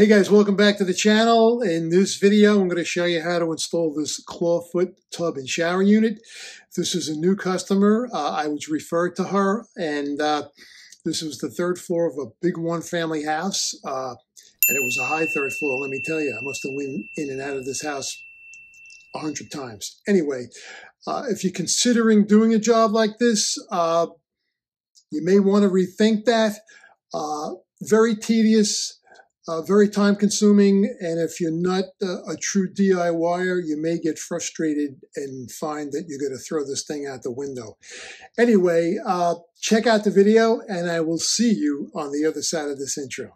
Hey guys, welcome back to the channel. In this video, I'm going to show you how to install this clawfoot tub and shower unit. This is a new customer. I was referred to her, and this was the third floor of a big one-family house, and it was a high third floor. Let me tell you, I must have been in and out of this house 100 times. Anyway, if you're considering doing a job like this, you may want to rethink that. Very tedious. Very time-consuming, and if you're not a true DIYer, you may get frustrated and find that you're going to throw this thing out the window. Anyway, check out the video, and I will see you on the other side of this intro.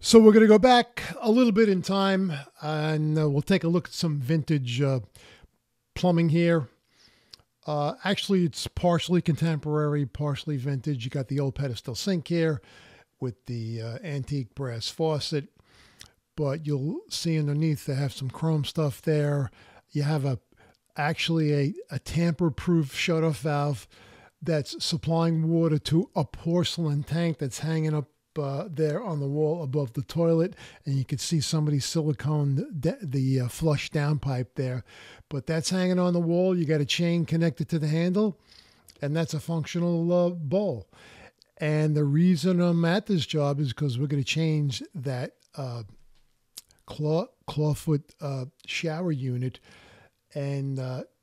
So we're going to go back a little bit in time, and we'll take a look at some vintage plumbing here. Actually, it's partially contemporary, partially vintage. You got the old pedestal sink here with the antique brass faucet, but you'll see underneath they have some chrome stuff there. You have actually a tamper-proof shut-off valve that's supplying water to a porcelain tank that's hanging up there on the wall above the toilet, and you can see somebody siliconed the flush downpipe there, but that's hanging on the wall. You got a chain connected to the handle, and that's a functional bowl. And the reason I'm at this job is because we're going to change that clawfoot shower unit, and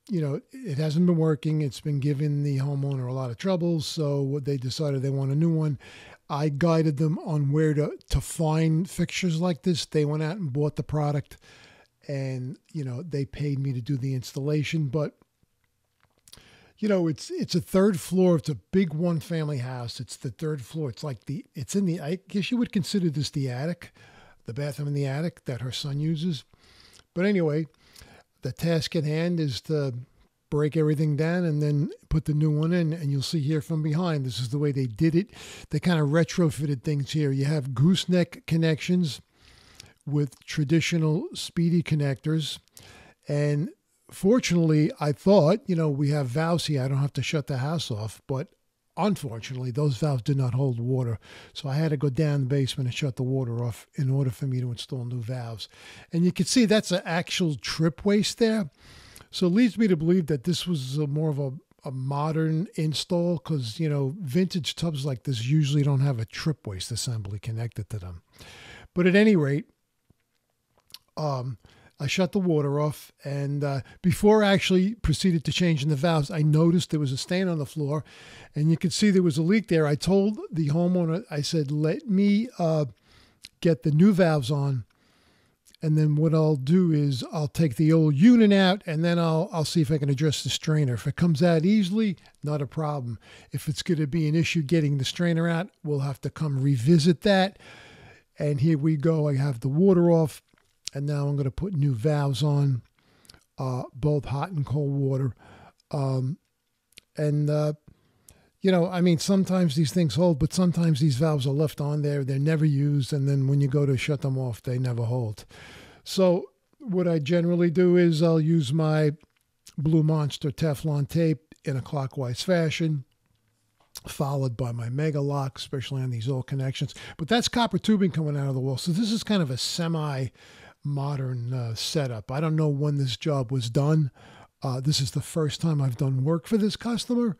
you know, it hasn't been working. It's been giving the homeowner a lot of trouble, so they decided they want a new one. I guided them on where to find fixtures like this. They went out and bought the product, and, you know, they paid me to do the installation. But, you know, it's a third floor. It's a big one-family house. It's the third floor. It's like it's in the, I guess you would consider this the attic, the bathroom in the attic that her son uses. But anyway, the task at hand is to break everything down and then put the new one in, and you'll see here from behind, this is the way they did it. They kind of retrofitted things here. You have gooseneck connections with traditional speedy connectors, and fortunately, I thought, you know, we have valves here. I don't have to shut the house off, but unfortunately, those valves did not hold water, so I had to go down the basement and shut the water off in order for me to install new valves. And you can see that's an actual trip waste there. So it leads me to believe that this was more of a modern install, because, you know, vintage tubs like this usually don't have a trip waste assembly connected to them. But at any rate, I shut the water off, and before I actually proceeded to changing the valves, I noticed there was a stain on the floor, and you could see there was a leak there. I told the homeowner, I said, let me get the new valves on, and then what I'll do is I'll take the old unit out, and then I'll see if I can address the strainer. If it comes out easily, not a problem. If it's going to be an issue getting the strainer out, we'll have to come revisit that. And here we go. I have the water off, and now I'm going to put new valves on, both hot and cold water. You know, I mean, sometimes these things hold, but sometimes these valves are left on there. They're never used, and then when you go to shut them off, they never hold. So what I generally do is I'll use my Blue Monster Teflon tape in a clockwise fashion, followed by my Mega Lock, especially on these old connections. But that's copper tubing coming out of the wall, so this is kind of a semi-modern setup. I don't know when this job was done. This is the first time I've done work for this customer.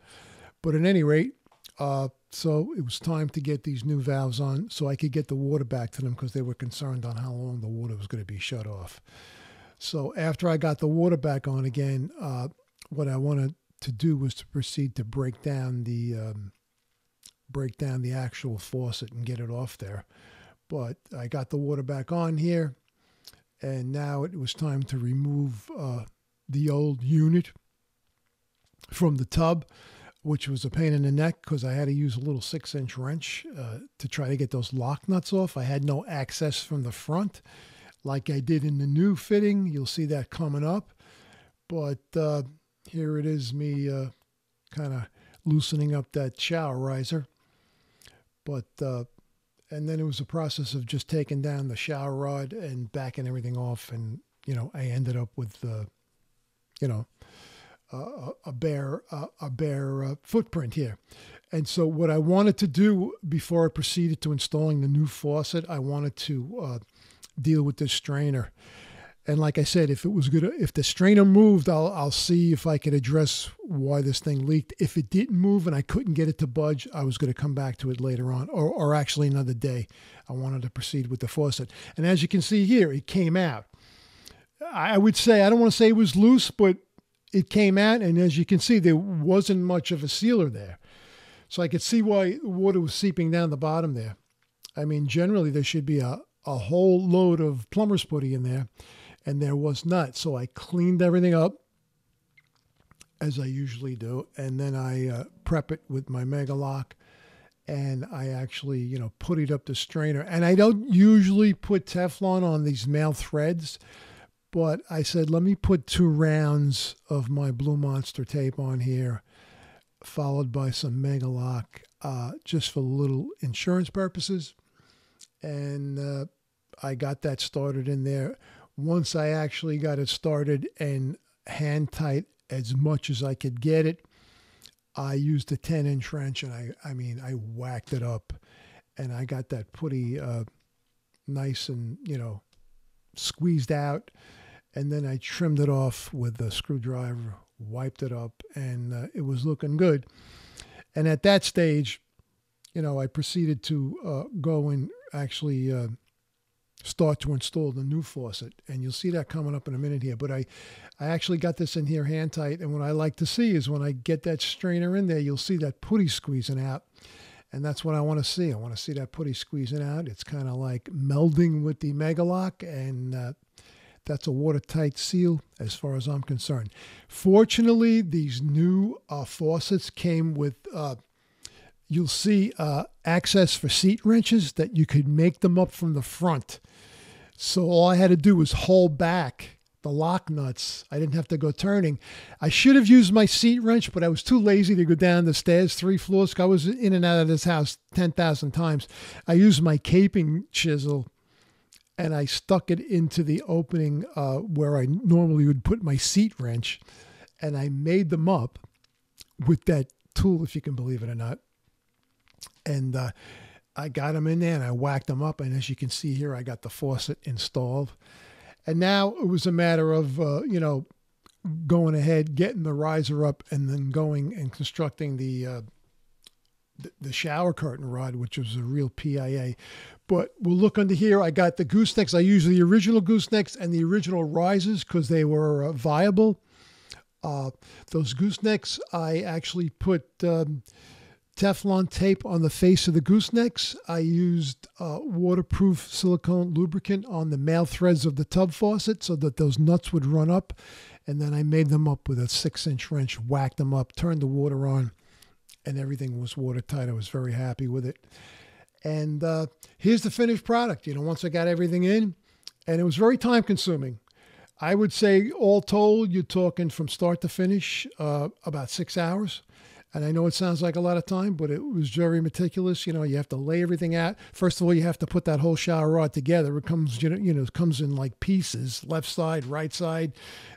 But at any rate, so it was time to get these new valves on so I could get the water back to them, because they were concerned on how long the water was going to be shut off. So after I got the water back on again, what I wanted to do was to proceed to break down the actual faucet and get it off there. But I got the water back on here, and now it was time to remove the old unit from the tub, which was a pain in the neck because I had to use a little 6-inch wrench to try to get those lock nuts off. I had no access from the front like I did in the new fitting. You'll see that coming up. But here it is, me kind of loosening up that shower riser. But and then it was a process of just taking down the shower rod and backing everything off. And, you know, I ended up with, a bare footprint here. And so what I wanted to do before I proceeded to installing the new faucet, I wanted to deal with this strainer. And like I said, if it was good, if the strainer moved, I'll see if I could address why this thing leaked. If it didn't move and I couldn't get it to budge, I was going to come back to it later on, or actually another day. I wanted to proceed with the faucet. And as you can see here, it came out. I would say, I don't want to say it was loose, but it came out. And as you can see, there wasn't much of a sealer there. So I could see why water was seeping down the bottom there. I mean, generally there should be a whole load of plumber's putty in there. And there was not. So I cleaned everything up, as I usually do. And then I prep it with my Mega Lock. And I actually, you know, puttied up the strainer. And I don't usually put Teflon on these male threads. But I said, let me put 2 rounds of my Blue Monster tape on here, followed by some Mega Lock, just for little insurance purposes. And I got that started in there. Once I actually got it started and hand tight as much as I could get it, I used a 10-inch wrench, and I whacked it up, and I got that putty nice and, you know, squeezed out. And then I trimmed it off with a screwdriver, wiped it up, and it was looking good. And at that stage, you know, I proceeded to go and actually start to install the new faucet, and you'll see that coming up in a minute here. But I actually got this in here hand tight, and what I like to see is when I get that strainer in there, you'll see that putty squeezing out, and that's what I want to see. I want to see that putty squeezing out. It's kind of like melding with the Mega Lock, and that's a watertight seal as far as I'm concerned. Fortunately, these new faucets came with you'll see access for seat wrenches that you could make them up from the front. So all I had to do was hold back the lock nuts. I didn't have to go turning. I should have used my seat wrench, but I was too lazy to go down the stairs 3 floors. I was in and out of this house 10,000 times. I used my caping chisel, and I stuck it into the opening where I normally would put my seat wrench. And I made them up with that tool, if you can believe it or not. And I got them in there, and I whacked them up. And as you can see here, I got the faucet installed. And now it was a matter of, you know, going ahead, getting the riser up, and then going and constructing the shower curtain rod, which was a real PIA. But we'll look under here. I got the goosenecks. I used the original goosenecks and the original risers because they were viable. Those goosenecks, I actually put Teflon tape on the face of the goosenecks. I used waterproof silicone lubricant on the male threads of the tub faucet so that those nuts would run up. And then I made them up with a 6-inch wrench, whacked them up, turned the water on, and everything was watertight. I was very happy with it. And here's the finished product. You know, once I got everything in, and it was very time consuming. I would say all told, you're talking from start to finish, about 6 hours. And I know it sounds like a lot of time, but it was very meticulous. You know, you have to lay everything out. First of all, you have to put that whole shower rod together. It comes, you know, it comes in like pieces, left side, right side.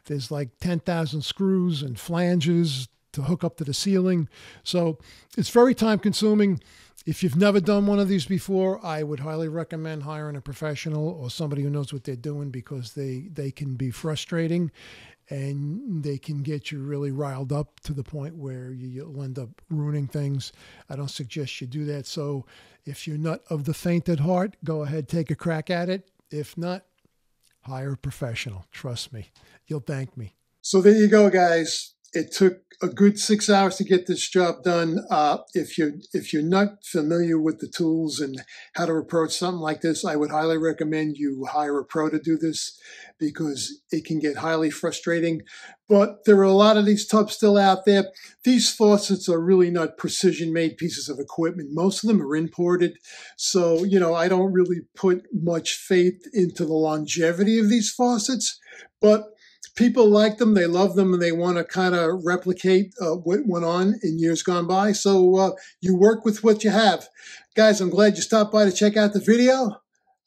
There's like 10,000 screws and flanges to hook up to the ceiling. So it's very time consuming. If you've never done one of these before, I would highly recommend hiring a professional or somebody who knows what they're doing, because they can be frustrating, and they can get you really riled up to the point where you'll end up ruining things. I don't suggest you do that. So if you're not of the faint at heart, go ahead, take a crack at it. If not, hire a professional. Trust me, you'll thank me. So there you go, guys. It took a good 6 hours to get this job done. If you're not familiar with the tools and how to approach something like this, I would highly recommend you hire a pro to do this, because it can get highly frustrating. But there are a lot of these tubs still out there. These faucets are really not precision-made pieces of equipment. Most of them are imported. So, you know, I don't really put much faith into the longevity of these faucets, but people like them, they love them, and they want to kind of replicate what went on in years gone by. So you work with what you have. Guys, I'm glad you stopped by to check out the video.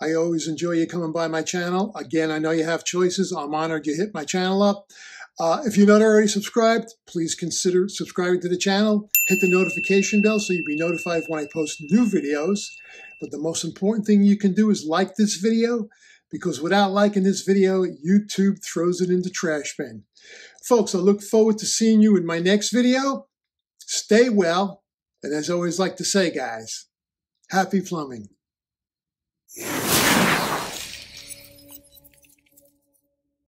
I always enjoy you coming by my channel. Again, I know you have choices. I'm honored you hit my channel up. If you're not already subscribed, please consider subscribing to the channel. Hit the notification bell so you'll be notified when I post new videos. But the most important thing you can do is like this video, because without liking this video, YouTube throws it in the trash bin. Folks, I look forward to seeing you in my next video. Stay well. And as I always like to say, guys, happy plumbing.